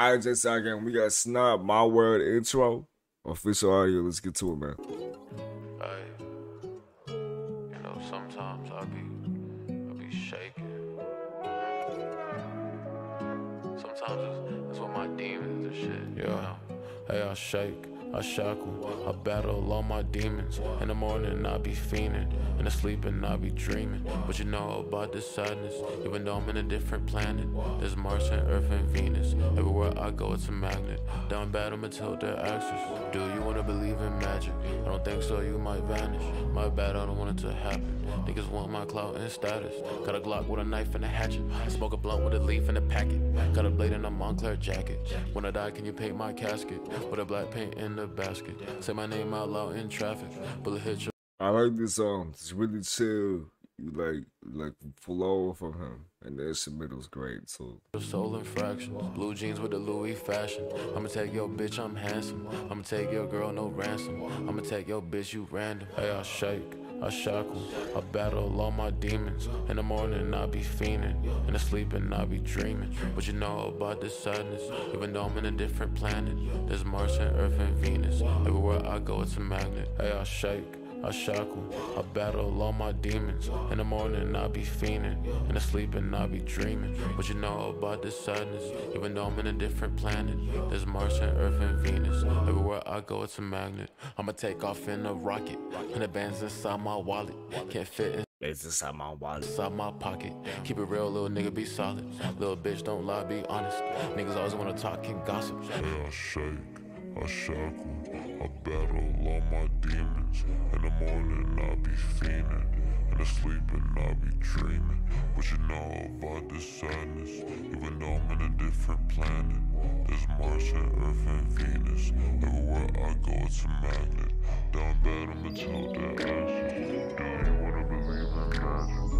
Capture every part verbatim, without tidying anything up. I just saw again. We got Snob, My World intro, official audio. Let's get to it, man. Hey, you know, sometimes I be, I be shaking. Sometimes it's, it's with my demons and shit. Yeah. You know? Hey, I shake, I shackle, I battle all my demons. In the morning I be fiending, in the sleeping I be dreaming. But you know about the sadness, even though I'm in a different planet. There's Mars and Earth and Venus, everywhere I go it's a magnet. Down bad I'ma tilt their axis. Do you wanna believe in magic? I don't think so, you might vanish. My bad, I don't want it to happen. Niggas want my clout and status. Got a Glock with a knife and a hatchet. I smoke a blunt with a leaf and a packet. Got a blade in a Montclair jacket. When I die, can you paint my casket? With a black paint in the basket. Say my name out loud in traffic. Bullet hit your. I like this song. It's really chill. You like like flow from him, and the instrumental's great too. Soul infractions, blue jeans with the Louis fashion. I'ma take your bitch, I'm handsome. I'ma take your girl, no ransom. I'ma take your bitch, you random. Hey, I shake, I shackle, I battle all my demons. In the morning I be fiending, in the sleeping I be dreaming. But you know about the sadness, even though I'm in a different planet. There's Mars and Earth and Venus, everywhere I go it's a magnet. Hey, I shake, I shackle, I battle all my demons. In the morning I be fiending, in the sleeping I be dreaming. But you know about the sadness, even though I'm in a different planet. There's Mars and Earth and Venus, everywhere I go it's a magnet. I'ma take off in a rocket, and the band's inside my wallet. Can't fit in. It's inside my wallet, inside my pocket. Keep it real, little nigga, be solid. Little bitch, don't lie, be honest. Niggas always wanna talk and gossip. Hey, I shake, I shackle, I battle all my demons. In the morning I be fiending, in the sleeping I be dreaming. But you know about the sadness, even though I'm in a different planet. There's Mars and Earth and Venus, everywhere I go it's a magnet. Down bad I'ma tilt their asses. Do you wanna believe in magic?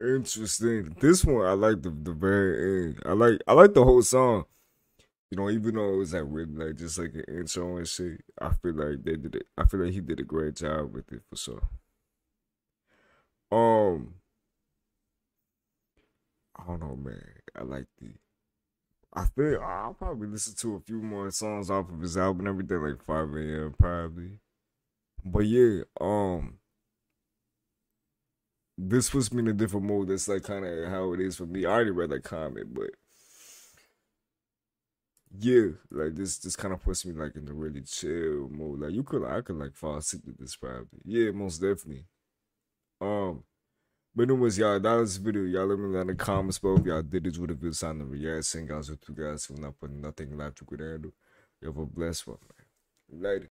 Interesting. This one I like the the very end. I like I like the whole song. You know, even though it was like written like just like an intro and shit, I feel like they did it. I feel like he did a great job with it for sure. Um, I don't know, man. I like the. I think I'll probably listen to a few more songs off of his album every day, like five A M probably. But yeah, um. This puts me in a different mood. That's like kind of how it is for me. I already read that comment, but yeah, like this, this kind of puts me like in a really chill mood. Like you could, I could like fall asleep to this probably. Yeah, most definitely. Um, but anyways, y'all, that was the video. Y'all let me know in the comments below if y'all did this with a good sign of reaction. Guys, with you guys for not putting nothing left you could handle. You have a blessed one, man. Later.